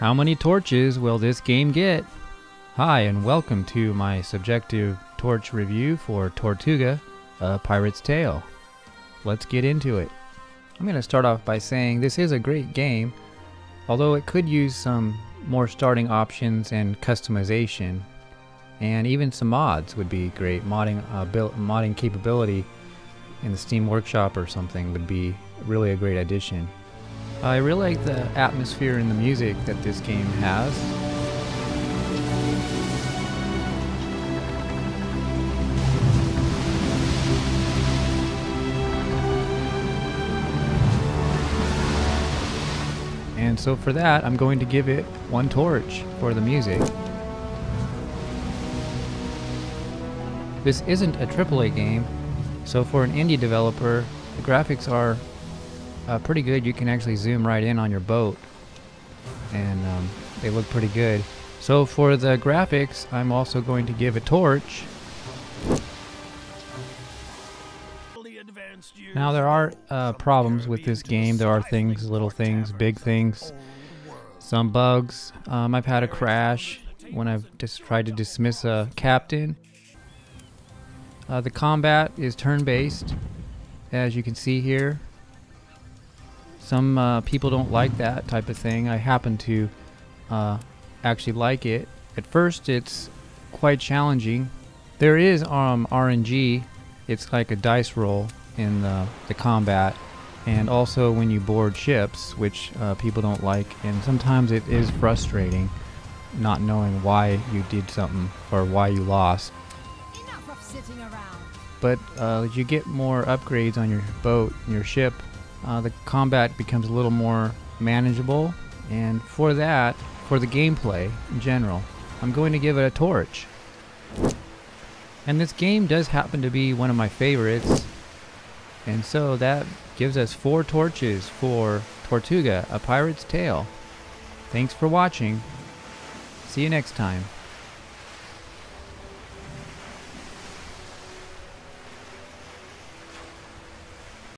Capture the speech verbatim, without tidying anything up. How many torches will this game get? Hi, and welcome to my subjective torch review for Tortuga, A Pirate's Tale. Let's get into it. I'm going to start off by saying this is a great game, although it could use some more starting options and customization, and even some mods would be great. Modding, uh, build, modding capability in the Steam Workshop or something would be really a great addition. I really like the atmosphere and the music that this game has. And so for that, I'm going to give it one torch for the music. This isn't a triple A game, so for an indie developer, the graphics are uh, pretty good. You can actually zoom right in on your boat, and um, they look pretty good. So for the graphics, I'm also going to give a torch. Now there are uh, problems with this game. There are things, little things, big things, some bugs. Um, I've had a crash when I've just tried to dismiss a captain. Uh, the combat is turn-based, as you can see here. Some uh, people don't like that type of thing. I happen to uh, actually like it. At first, it's quite challenging. There is um, R N G. It's like a dice roll in the, the combat, and also when you board ships, which uh, people don't like, and sometimes it is frustrating not knowing why you did something or why you lost. Enough of sitting around. But uh, as you get more upgrades on your boat and your ship, uh, the combat becomes a little more manageable, and for that, for the gameplay in general, I'm going to give it a torch. And this game does happen to be one of my favorites, and so that gives us four torches for Tortuga, A Pirate's Tale. Thanks for watching. See you next time.